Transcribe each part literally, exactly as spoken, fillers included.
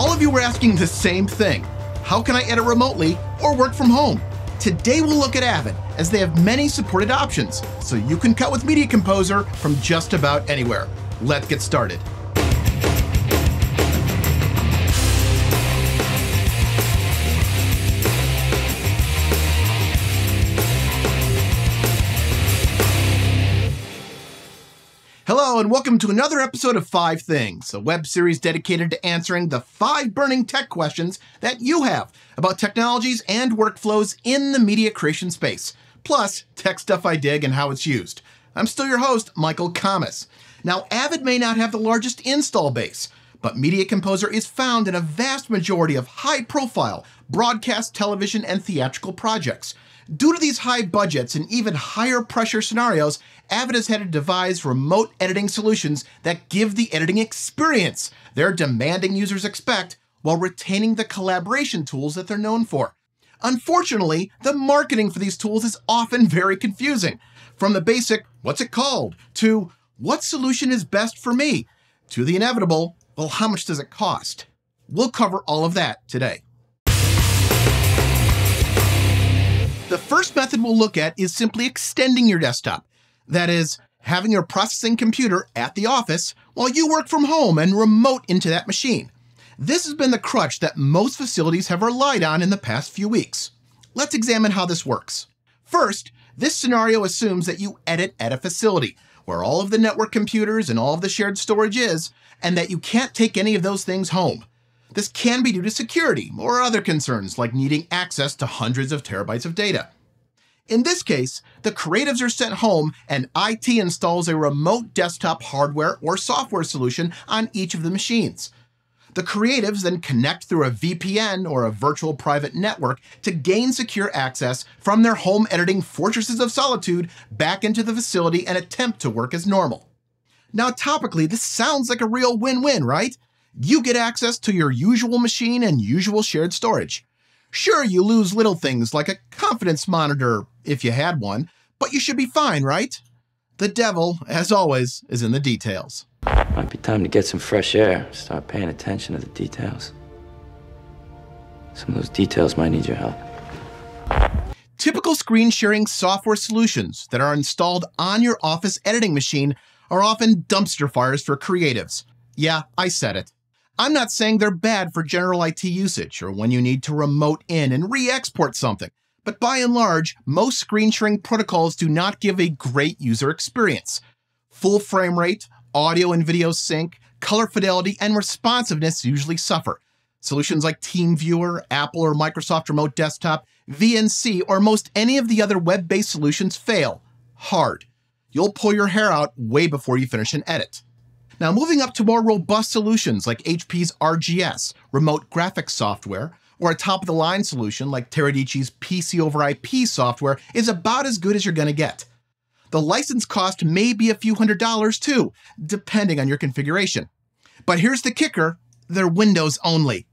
All of you were asking the same thing. How can I edit remotely or work from home? Today we'll look at Avid, as they have many supported options, so you can cut with Media Composer from just about anywhere. Let's get started. Hello and welcome to another episode of Five Things, a web series dedicated to answering the five burning tech questions that you have about technologies and workflows in the media creation space, plus tech stuff I dig and how it's used. I'm still your host, Michael Kammes. Now, Avid may not have the largest install base, but Media Composer is found in a vast majority of high-profile broadcast, television, and theatrical projects. Due to these high budgets and even higher pressure scenarios, Avid has had to devise remote editing solutions that give the editing experience their demanding users expect while retaining the collaboration tools that they're known for. Unfortunately, the marketing for these tools is often very confusing. From the basic, what's it called, to what solution is best for me, to the inevitable, well, how much does it cost? We'll cover all of that today. The first method we'll look at is simply extending your desktop. That is, having your processing computer at the office while you work from home and remote into that machine. This has been the crutch that most facilities have relied on in the past few weeks. Let's examine how this works. First, this scenario assumes that you edit at a facility where all of the network computers and all of the shared storage is, and that you can't take any of those things home. This can be due to security or other concerns like needing access to hundreds of terabytes of data. In this case, the creatives are sent home and I T installs a remote desktop hardware or software solution on each of the machines. The creatives then connect through a V P N or a virtual private network to gain secure access from their home editing fortresses of solitude back into the facility and attempt to work as normal. Now, topically, this sounds like a real win-win, right? You get access to your usual machine and usual shared storage. Sure, you lose little things like a confidence monitor, if you had one, but you should be fine, right? The devil, as always, is in the details. Might be time to get some fresh air, start paying attention to the details. Some of those details might need your help. Typical screen sharing software solutions that are installed on your office editing machine are often dumpster fires for creatives. Yeah, I said it. I'm not saying they're bad for general I T usage or when you need to remote in and re-export something, but by and large, most screen sharing protocols do not give a great user experience. Full frame rate, audio and video sync, color fidelity, and responsiveness usually suffer. Solutions like TeamViewer, Apple or Microsoft Remote Desktop, V N C, or most any of the other web-based solutions fail hard. You'll pull your hair out way before you finish an edit. Now, moving up to more robust solutions like H P's R G S, remote graphics software, or a top-of-the-line solution like Teradici's P C over I P software is about as good as you're going to get. The license cost may be a few hundred dollars too, depending on your configuration. But here's the kicker, they're Windows only.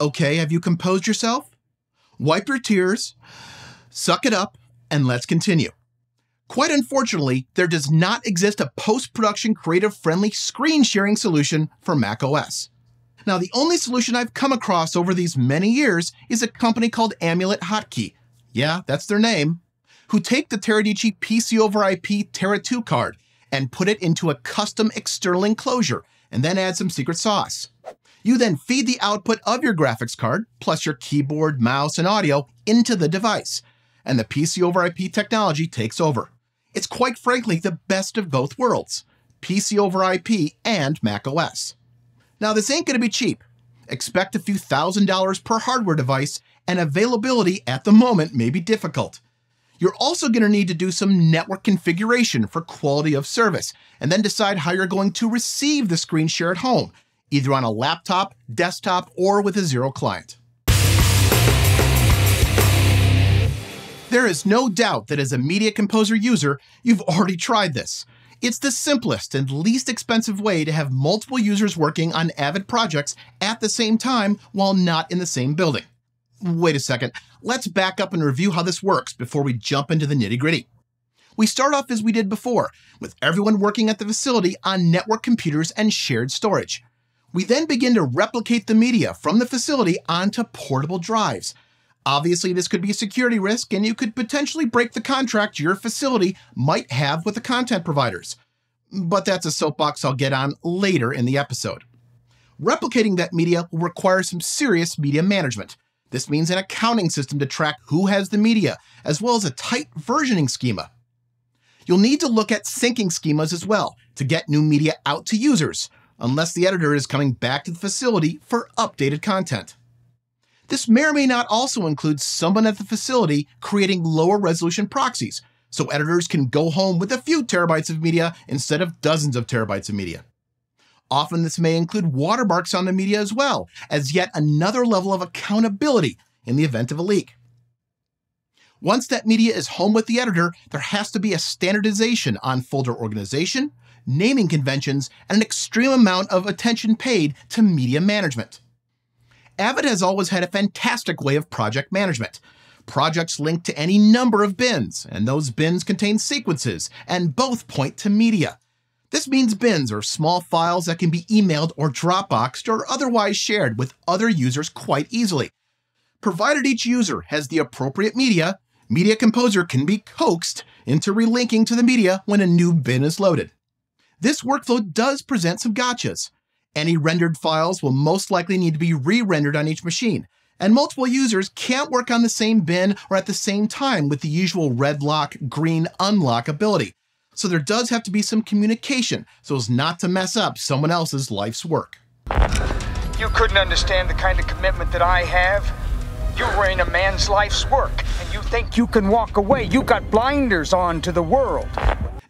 Okay, have you composed yourself? Wipe your tears, suck it up, and let's continue. Quite unfortunately, there does not exist a post-production creative-friendly screen-sharing solution for macOS. Now, the only solution I've come across over these many years is a company called Amulet Hotkey. Yeah, that's their name. Who take the Teradici P C over I P Tera two card and put it into a custom external enclosure and then add some secret sauce. You then feed the output of your graphics card, plus your keyboard, mouse, and audio into the device, and the P C over I P technology takes over. It's quite frankly the best of both worlds, P C over I P and macOS. Now, this ain't gonna be cheap. Expect a few thousand dollars per hardware device, and availability at the moment may be difficult. You're also gonna need to do some network configuration for quality of service, and then decide how you're going to receive the screen share at home, either on a laptop, desktop, or with a zero client. There is no doubt that as a Media Composer user, you've already tried this. It's the simplest and least expensive way to have multiple users working on Avid projects at the same time while not in the same building. Wait a second, let's back up and review how this works before we jump into the nitty-gritty. We start off as we did before, with everyone working at the facility on network computers and shared storage. We then begin to replicate the media from the facility onto portable drives. Obviously, this could be a security risk, and you could potentially break the contract your facility might have with the content providers. But that's a soapbox I'll get on later in the episode. Replicating that media will require some serious media management. This means an accounting system to track who has the media, as well as a tight versioning schema. You'll need to look at syncing schemas as well to get new media out to users, unless the editor is coming back to the facility for updated content. This may or may not also include someone at the facility creating lower resolution proxies, so editors can go home with a few terabytes of media instead of dozens of terabytes of media. Often this may include watermarks on the media as well, as yet another level of accountability in the event of a leak. Once that media is home with the editor, there has to be a standardization on folder organization, naming conventions, and an extreme amount of attention paid to media management. Avid has always had a fantastic way of project management. Projects link to any number of bins, and those bins contain sequences, and both point to media. This means bins are small files that can be emailed or Dropboxed or otherwise shared with other users quite easily. Provided each user has the appropriate media, Media Composer can be coaxed into relinking to the media when a new bin is loaded. This workflow does present some gotchas. Any rendered files will most likely need to be re-rendered on each machine, and multiple users can't work on the same bin or at the same time with the usual red lock, green unlock ability. So there does have to be some communication so as not to mess up someone else's life's work. You couldn't understand the kind of commitment that I have. You ruin a man's life's work, and you think you can walk away. You got blinders on to the world.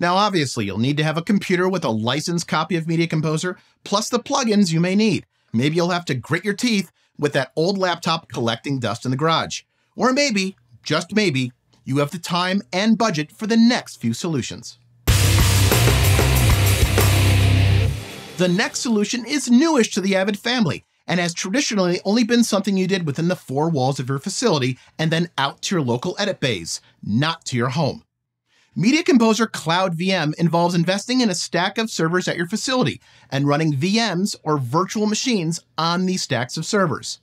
Now, obviously, you'll need to have a computer with a licensed copy of Media Composer, plus the plugins you may need. Maybe you'll have to grit your teeth with that old laptop collecting dust in the garage. Or maybe, just maybe, you have the time and budget for the next few solutions. The next solution is newish to the Avid family, and has traditionally only been something you did within the four walls of your facility and then out to your local edit bays, not to your home. Media Composer Cloud V M involves investing in a stack of servers at your facility and running V Ms or virtual machines on these stacks of servers.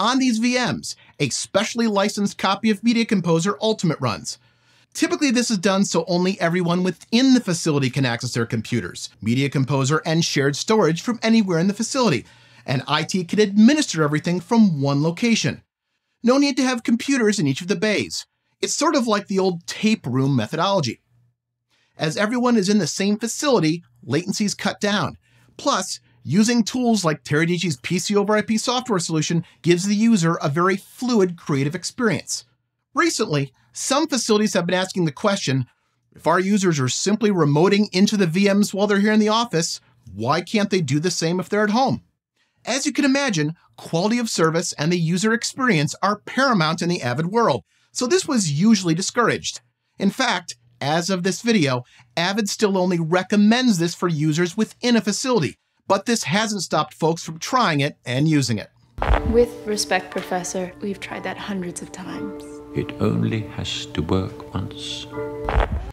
On these V Ms, a specially licensed copy of Media Composer Ultimate runs. Typically, this is done so only everyone within the facility can access their computers, Media Composer, and shared storage from anywhere in the facility, and I T can administer everything from one location. No need to have computers in each of the bays. It's sort of like the old tape room methodology. As everyone is in the same facility, latency's cut down. Plus, using tools like Teradici's P C over I P software solution gives the user a very fluid creative experience. Recently, some facilities have been asking the question, if our users are simply remoting into the V Ms while they're here in the office, why can't they do the same if they're at home? As you can imagine, quality of service and the user experience are paramount in the Avid world, so this was usually discouraged. In fact, as of this video, Avid still only recommends this for users within a facility, but this hasn't stopped folks from trying it and using it. With respect, Professor, we've tried that hundreds of times. It only has to work once.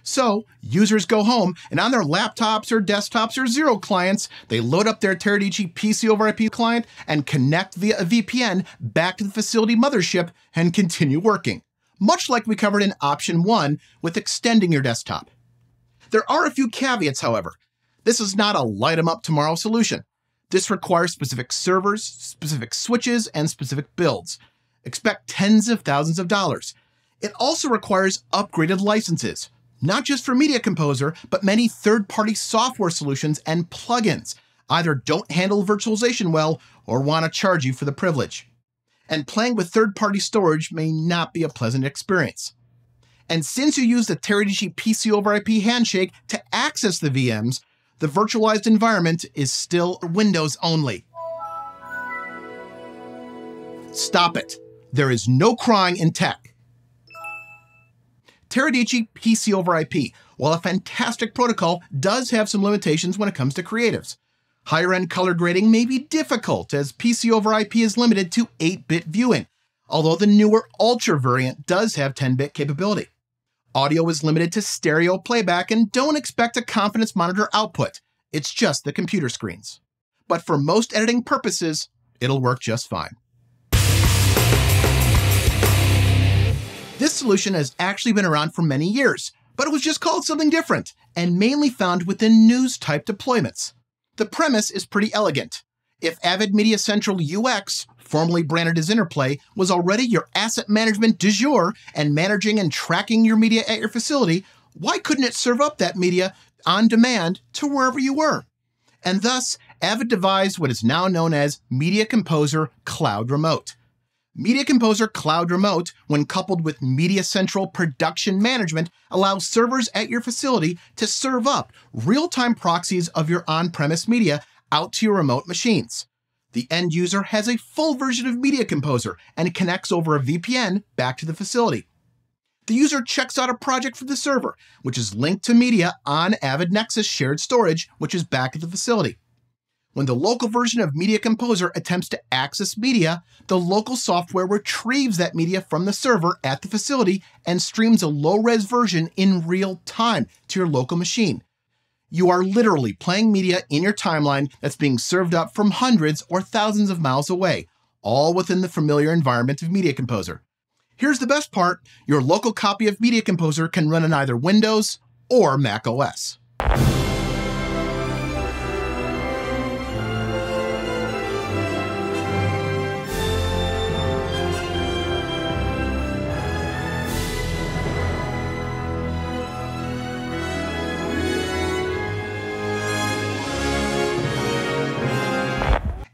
So, users go home, and on their laptops or desktops or Xero clients, they load up their Teradici P C over I P client and connect via a V P N back to the facility mothership and continue working, much like we covered in option one with extending your desktop. There are a few caveats, however. This is not a light 'em up tomorrow solution. This requires specific servers, specific switches, and specific builds. Expect tens of thousands of dollars. It also requires upgraded licenses, not just for Media Composer, but many third-party software solutions and plugins either don't handle virtualization well or want to charge you for the privilege. And playing with third-party storage may not be a pleasant experience. And since you use the Teradici P C over I P handshake to access the V Ms, the virtualized environment is still Windows only. Stop it. There is no crying in tech. Teradici P C over I P, while a fantastic protocol, does have some limitations when it comes to creatives. Higher-end color grading may be difficult, as P C over I P is limited to eight bit viewing, although the newer Ultra variant does have ten bit capability. Audio is limited to stereo playback and don't expect a confidence monitor output. It's just the computer screens. But for most editing purposes, it'll work just fine. This solution has actually been around for many years, but it was just called something different and mainly found within news-type deployments. The premise is pretty elegant. If Avid Media Central U X, formerly branded as Interplay, was already your asset management du jour and managing and tracking your media at your facility, why couldn't it serve up that media on demand to wherever you were? And thus, Avid devised what is now known as Media Composer Cloud Remote. Media Composer Cloud Remote, when coupled with Media Central Production Management, allows servers at your facility to serve up real-time proxies of your on-premise media out to your remote machines. The end user has a full version of Media Composer and connects over a V P N back to the facility. The user checks out a project from the server, which is linked to media on Avid Nexus shared storage, which is back at the facility. When the local version of Media Composer attempts to access media, the local software retrieves that media from the server at the facility and streams a low-res version in real time to your local machine. You are literally playing media in your timeline that's being served up from hundreds or thousands of miles away, all within the familiar environment of Media Composer. Here's the best part: your local copy of Media Composer can run on either Windows or Mac O S.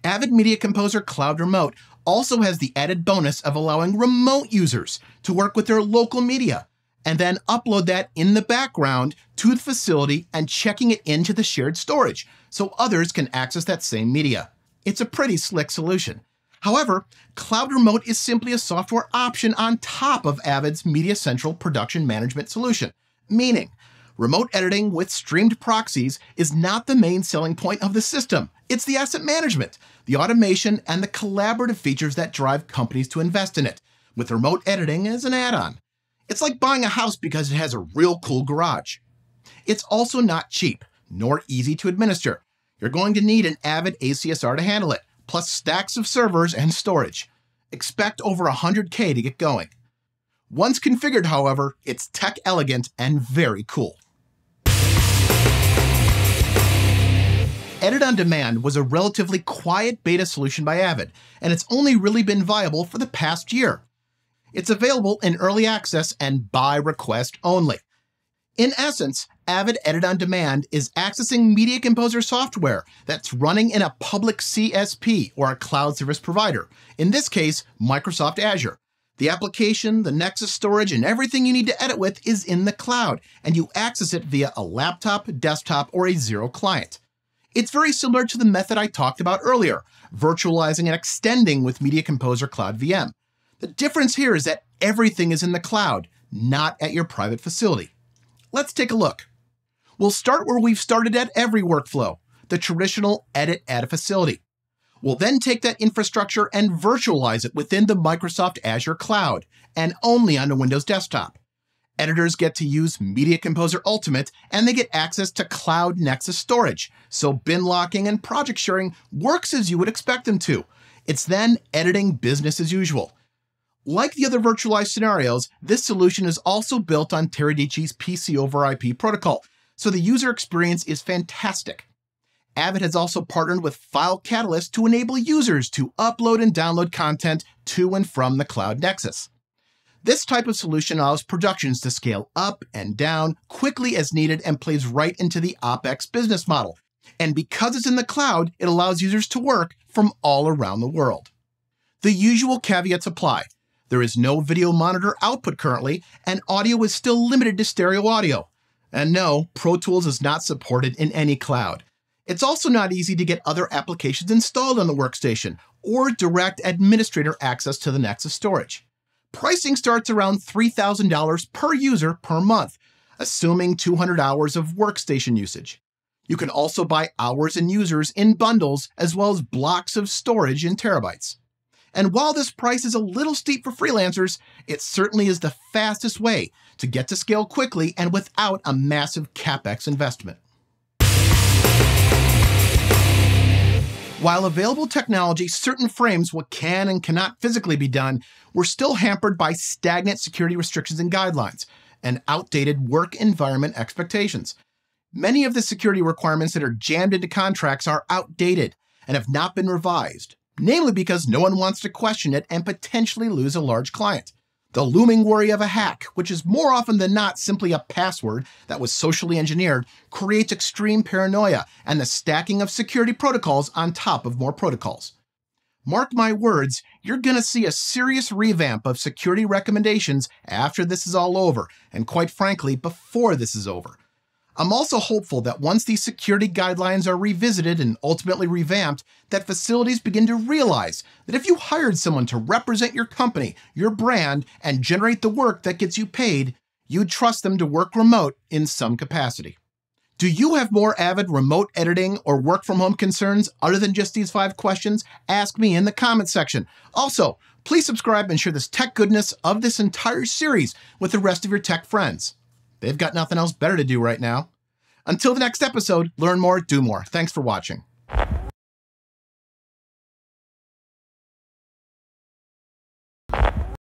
Avid Media Composer Cloud Remote also has the added bonus of allowing remote users to work with their local media and then upload that in the background to the facility and checking it into the shared storage so others can access that same media. It's a pretty slick solution. However, Cloud Remote is simply a software option on top of Avid's Media Central Production Management solution, meaning remote editing with streamed proxies is not the main selling point of the system. It's the asset management, the automation, and the collaborative features that drive companies to invest in it, with remote editing as an add-on. It's like buying a house because it has a real cool garage. It's also not cheap, nor easy to administer. You're going to need an Avid A C S R to handle it, plus stacks of servers and storage. Expect over one hundred K to get going. Once configured, however, it's tech elegant and very cool. Edit On Demand was a relatively quiet beta solution by Avid, and it's only really been viable for the past year. It's available in early access and by request only. In essence, Avid Edit On Demand is accessing Media Composer software that's running in a public C S P or a cloud service provider, in this case, Microsoft Azure. The application, the Nexus storage, and everything you need to edit with is in the cloud, and you access it via a laptop, desktop, or a Xero client. It's very similar to the method I talked about earlier, virtualizing and extending with Media Composer Cloud V M. The difference here is that everything is in the cloud, not at your private facility. Let's take a look. We'll start where we've started at every workflow, the traditional edit at a facility. We'll then take that infrastructure and virtualize it within the Microsoft Azure cloud, and only on a Windows desktop. Editors get to use Media Composer Ultimate, and they get access to Cloud Nexus storage, so bin locking and project sharing works as you would expect them to. It's then editing business as usual. Like the other virtualized scenarios, this solution is also built on Teradici's P C over I P protocol, so the user experience is fantastic. Avid has also partnered with File Catalyst to enable users to upload and download content to and from the Cloud Nexus. This type of solution allows productions to scale up and down quickly as needed and plays right into the OpEx business model. And because it's in the cloud, it allows users to work from all around the world. The usual caveats apply. There is no video monitor output currently, and audio is still limited to stereo audio. And no, Pro Tools is not supported in any cloud. It's also not easy to get other applications installed on the workstation or direct administrator access to the Nexus storage. Pricing starts around three thousand dollars per user per month, assuming two hundred hours of workstation usage. You can also buy hours and users in bundles as well as blocks of storage in terabytes. And while this price is a little steep for freelancers, it certainly is the fastest way to get to scale quickly and without a massive CapEx investment. While available technology, certain frames what can and cannot physically be done were still hampered by stagnant security restrictions and guidelines and outdated work environment expectations. Many of the security requirements that are jammed into contracts are outdated and have not been revised, namely because no one wants to question it and potentially lose a large client. The looming worry of a hack, which is more often than not simply a password that was socially engineered, creates extreme paranoia and the stacking of security protocols on top of more protocols. Mark my words, you're going to see a serious revamp of security recommendations after this is all over, and quite frankly, before this is over. I'm also hopeful that once these security guidelines are revisited and ultimately revamped, that facilities begin to realize that if you hired someone to represent your company, your brand, and generate the work that gets you paid, you'd trust them to work remote in some capacity. Do you have more Avid remote editing or work from home concerns other than just these five questions? Ask me in the comments section. Also, please subscribe and share this tech goodness of this entire series with the rest of your tech friends. They've got nothing else better to do right now. Until the next episode, learn more, do more. Thanks for watching.